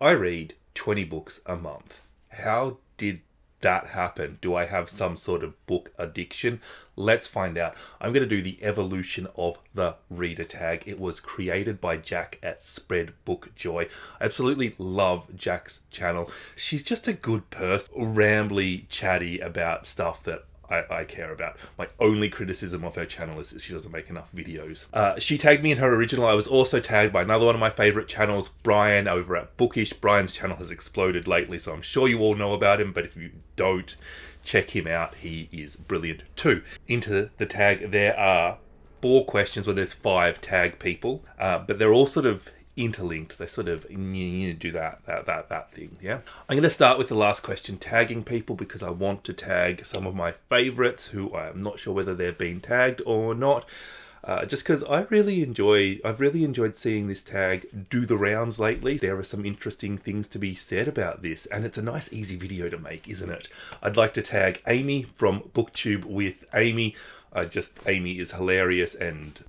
I read 20 books a month. How did that happen? Do I have some sort of book addiction? Let's find out. I'm going to do the evolution of the reader tag. It was created by Jack at Spread Book Joy. I absolutely love Jack's channel. She's just a good person, rambly, chatty about stuff that I care about. My only criticism of her channel is she doesn't make enough videos. She tagged me in her original. I was also tagged by another one of my favorite channels, Brian, over at Bookish. Brian's channel has exploded lately, so I'm sure you all know about him, but if you don't, check him out. He is brilliant too. Into the tag, there are 4 questions where there's 5 tag people, but they're all sort of interlinked. They sort of do that thing, yeah? I'm going to start with the last question, tagging people, because I want to tag some of my favourites who I'm not sure whether they've been tagged or not. Just because I've really enjoyed seeing this tag do the rounds lately. There are some interesting things to be said about this, and it's a nice, easy video to make, isn't it? I'd like to tag Amy from BookTube with Amy. Amy is hilarious, and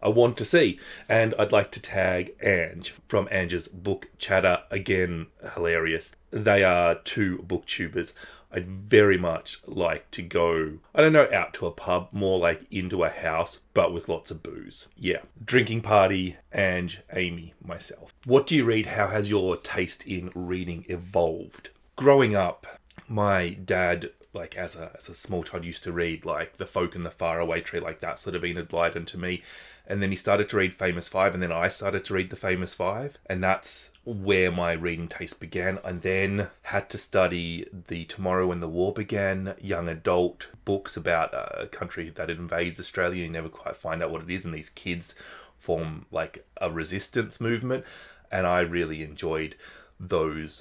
I want to see. And I'd like to tag Ange from Ange's Book Chatter. Again, hilarious. They are 2 booktubers. I'd very much like to go, I don't know, out to a pub, more like into a house, but with lots of booze. Yeah. Drinking party, Ange, Amy, myself. What do you read? How has your taste in reading evolved? Growing up, my dad, like as a small child, used to read like The Folk in the Faraway Tree, like that sort of Enid Blyton to me. And then he started to read Famous Five, and then I started to read The Famous Five. And that's where my reading taste began. And then had to study the Tomorrow When the War Began, young adult books about a country that invades Australia. You never quite find out what it is. And these kids form like a resistance movement. And I really enjoyed those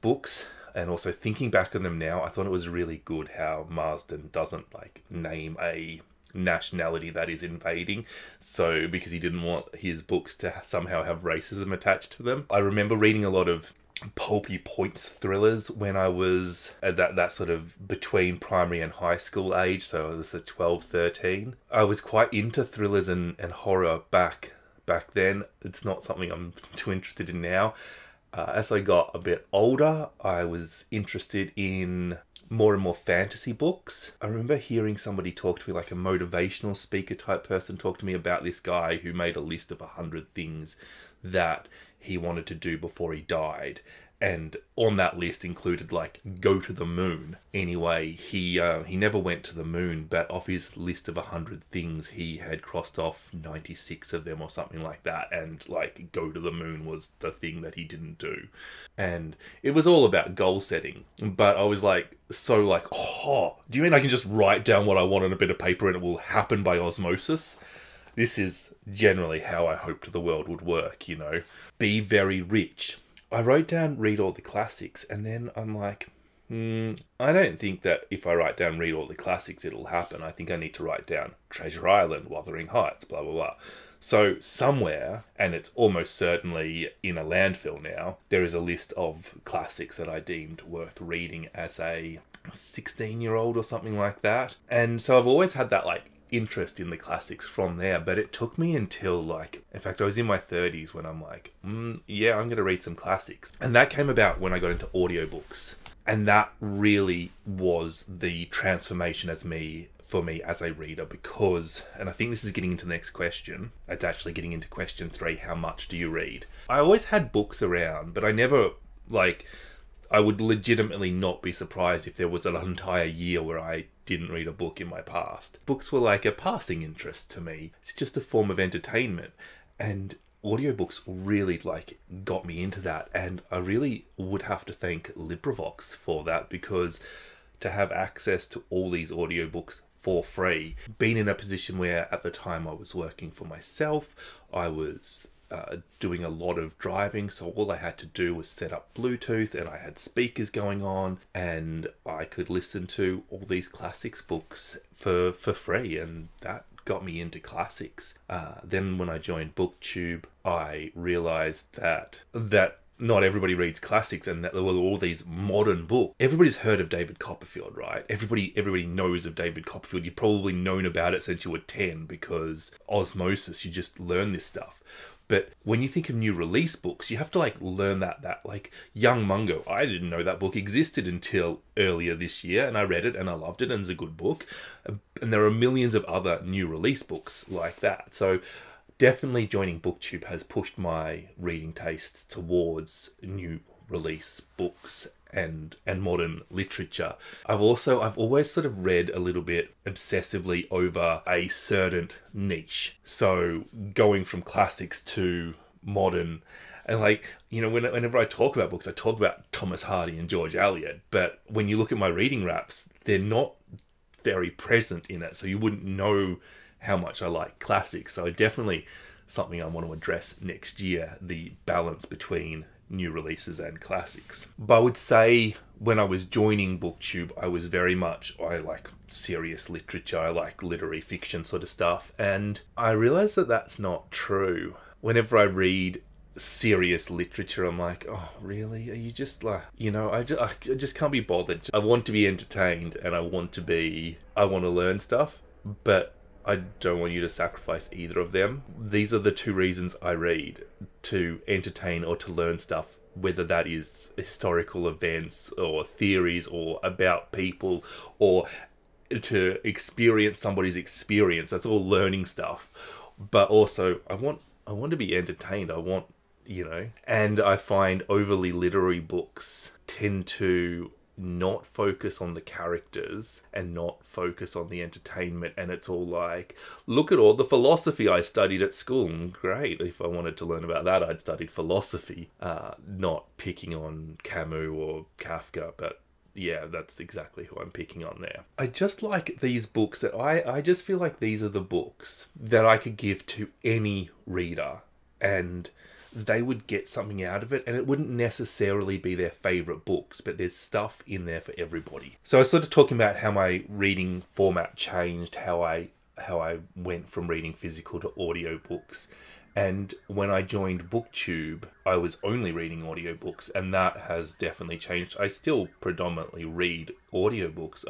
books. And also thinking back on them now, I thought it was really good how Marsden doesn't like name a nationality that is invading, so because he didn't want his books to somehow have racism attached to them. I remember reading a lot of pulpy points thrillers when I was at that sort of between primary and high school age, so I was at 12, 13. I was quite into thrillers and horror back then. It's not something I'm too interested in now. As I got a bit older, I was interested in more and more fantasy books. I remember hearing somebody talk to me, like a motivational speaker type person talk to me about this guy who made a list of 100 things that he wanted to do before he died. And on that list included like, go to the moon. Anyway, he never went to the moon, but off his list of 100 things, he had crossed off 96 of them or something like that. And like, go to the moon was the thing that he didn't do. And it was all about goal setting. But I was like, oh, do you mean I can just write down what I want on a bit of paper and it will happen by osmosis? This is generally how I hoped the world would work, you know. Be very rich. I wrote down read all the classics, and then I'm like, I don't think that if I write down read all the classics, it'll happen. I think I need to write down Treasure Island, Wuthering Heights, blah, blah, blah. So somewhere, and it's almost certainly in a landfill now, there is a list of classics that I deemed worth reading as a 16-year-old or something like that. And so I've always had that like interest in the classics from there, but it took me until like, in fact, I was in my 30s when I'm like, yeah, I'm going to read some classics. And that came about when I got into audiobooks. And that really was the transformation for me as a reader, because, and I think this is getting into the next question, it's actually getting into question 3, how much do you read? I always had books around, but I never like, I would legitimately not be surprised if there was an entire year where I didn't read a book in my past. Books were like a passing interest to me. It's just a form of entertainment. And audiobooks really like got me into that. And I really would have to thank LibriVox for that, because to have access to all these audiobooks for free, being in a position where at the time I was working for myself, I was doing a lot of driving, so all I had to do was set up Bluetooth, and I had speakers going on, and I could listen to all these classics books for free, and that got me into classics. Then when I joined BookTube, I realized that not everybody reads classics, and that there were all these modern books. Everybody's heard of David Copperfield, right? Everybody knows of David Copperfield. You've probably known about it since you were 10, because osmosis, you just learn this stuff. But when you think of new release books, you have to like learn that like Young Mungo. I didn't know that book existed until earlier this year, and I read it and I loved it, and it's a good book. And there are millions of other new release books like that. So definitely joining BookTube has pushed my reading tastes towards new release books and modern literature. I've always sort of read a little bit obsessively over a certain niche. So going from classics to modern, and like, you know, whenever I talk about books, I talk about Thomas Hardy and George Eliot, but when you look at my reading wraps, they're not very present in it. So you wouldn't know how much I like classics. So definitely something I want to address next year, the balance between new releases and classics. But I would say when I was joining BookTube, I was very much, I like serious literature, I like literary fiction sort of stuff, and I realized that that's not true. Whenever I read serious literature, I'm like, oh really, are you just like, you know, I just can't be bothered. I want to be entertained and I want to learn stuff, but I don't want you to sacrifice either of them. These are the two reasons I read, to entertain or to learn stuff, whether that is historical events or theories or about people or to experience somebody's experience. That's all learning stuff. But also I want to be entertained. I want, you know, and I find overly literary books tend to not focus on the characters and not focus on the entertainment, and it's all like, look at all the philosophy I studied at school. Great, if I wanted to learn about that, I'd studied philosophy. Not picking on Camus or Kafka, but yeah, that's exactly who I'm picking on there. I just like these books that I just feel like these are the books that I could give to any reader and they would get something out of it, and it wouldn't necessarily be their favourite books, but there's stuff in there for everybody. So I was sort of talking about how my reading format changed, how I went from reading physical to audiobooks. And when I joined BookTube, I was only reading audiobooks, and that has definitely changed. I still predominantly read audiobooks.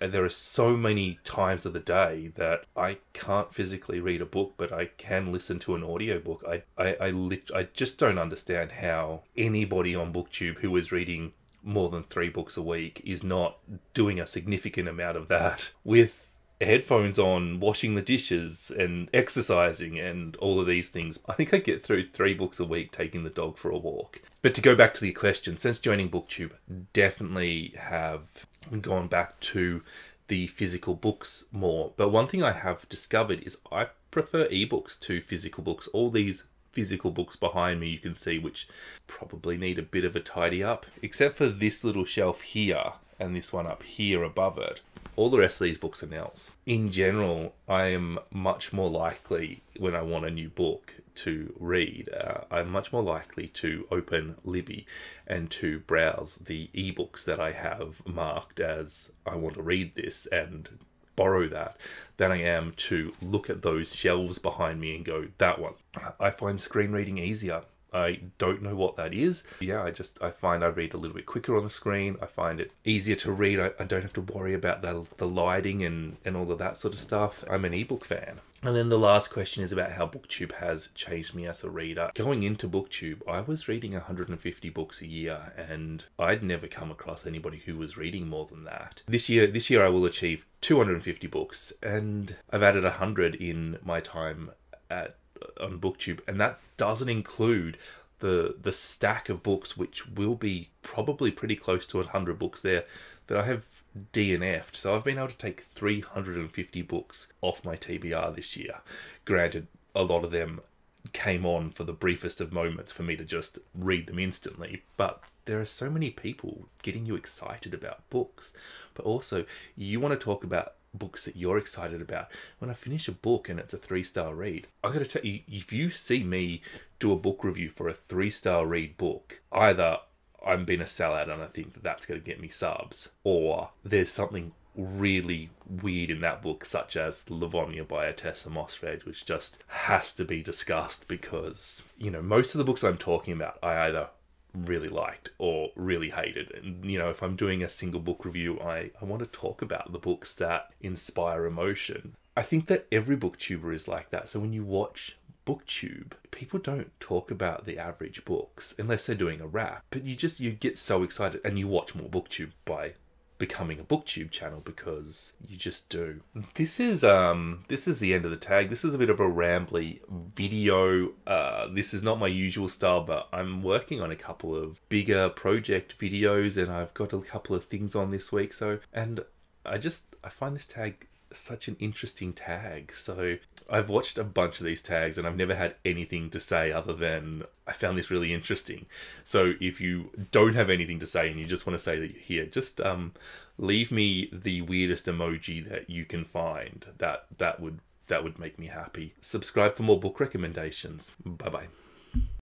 There are so many times of the day that I can't physically read a book, but I can listen to an audiobook. I just don't understand how anybody on BookTube who is reading more than 3 books a week is not doing a significant amount of that with headphones on, washing the dishes and exercising and all of these things. I think I get through 3 books a week taking the dog for a walk. But to go back to the question, since joining BookTube, definitely have gone back to the physical books more. But one thing I have discovered is I prefer ebooks to physical books. All these physical books behind me you can see, which probably need a bit of a tidy up, except for this little shelf here and this one up here above it. All the rest of these books are nails. In general, I am much more likely, when I want a new book to read, I'm much more likely to open Libby and to browse the ebooks that I have marked as I want to read this and borrow that, than I am to look at those shelves behind me and go, that one. I find screen reading easier. I don't know what that is. Yeah, I find I read a little bit quicker on the screen. I find it easier to read. I don't have to worry about the lighting and all of that sort of stuff. I'm an ebook fan. And then the last question is about how BookTube has changed me as a reader. Going into BookTube, I was reading 150 books a year, and I'd never come across anybody who was reading more than that. This year I will achieve 250 books, and I've added 100 in my time on BookTube, and that doesn't include the stack of books, which will be probably pretty close to 100 books there that I have DNF'd. So I've been able to take 350 books off my TBR this year. Granted, a lot of them came on for the briefest of moments for me to just read them instantly, but there are so many people getting you excited about books. But also, you want to talk about books that you're excited about. When I finish a book and it's a 3-star read, I gotta tell you, if you see me do a book review for a 3-star read book, either I'm being a sellout and I think that that's gonna get me subs, or there's something really weird in that book, such as Livonia by Atessa Mossred, which just has to be discussed because, you know, most of the books I'm talking about I either really liked or really hated. And, you know, if I'm doing a single book review, I want to talk about the books that inspire emotion. I think that every BookTuber is like that. So when you watch BookTube, people don't talk about the average books unless they're doing a wrap, but you get so excited and you watch more BookTube by becoming a BookTube channel because you just do. This is the end of the tag. This is a bit of a rambly video. This is not my usual style, but I'm working on a couple of bigger project videos and I've got a couple of things on this week. I find this tag such an interesting tag. So I've watched a bunch of these tags and I've never had anything to say other than I found this really interesting. So if you don't have anything to say and you just want to say that you're here, just leave me the weirdest emoji that you can find. That would make me happy. Subscribe for more book recommendations. Bye bye.